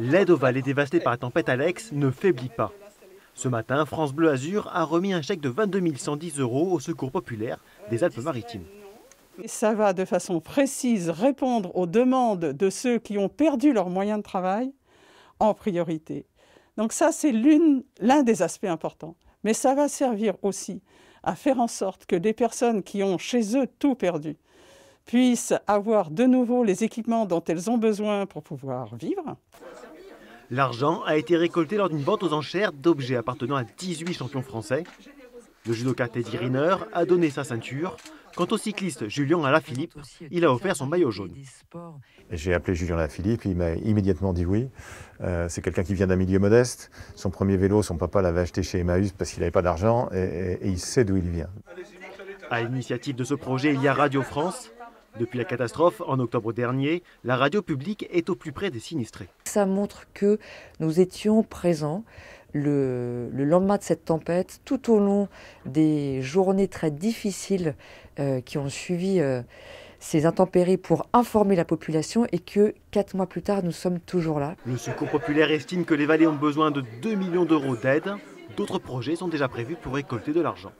L'aide aux vallées dévastées par la tempête Alex ne faiblit pas. Ce matin, France Bleu Azur a remis un chèque de 22 110 euros au Secours populaire des Alpes-Maritimes. Ça va de façon précise répondre aux demandes de ceux qui ont perdu leurs moyens de travail en priorité. Donc ça, c'est l'un des aspects importants. Mais ça va servir aussi à faire en sorte que des personnes qui ont chez eux tout perdu puissent avoir de nouveau les équipements dont elles ont besoin pour pouvoir vivre. L'argent a été récolté lors d'une vente aux enchères d'objets appartenant à 18 champions français. Le judoka Teddy Riner a donné sa ceinture. Quant au cycliste Julien Alaphilippe, il a offert son maillot jaune. J'ai appelé Julien Alaphilippe, il m'a immédiatement dit oui. C'est quelqu'un qui vient d'un milieu modeste. Son premier vélo, son papa l'avait acheté chez Emmaüs parce qu'il n'avait pas d'argent et il sait d'où il vient. À l'initiative de ce projet, il y a Radio France. Depuis la catastrophe, en octobre dernier, la radio publique est au plus près des sinistrés. Ça montre que nous étions présents le lendemain de cette tempête, tout au long des journées très difficiles qui ont suivi ces intempéries pour informer la population et que 4 mois plus tard, nous sommes toujours là. Le Secours populaire estime que les vallées ont besoin de 2 millions d'euros d'aide. D'autres projets sont déjà prévus pour récolter de l'argent.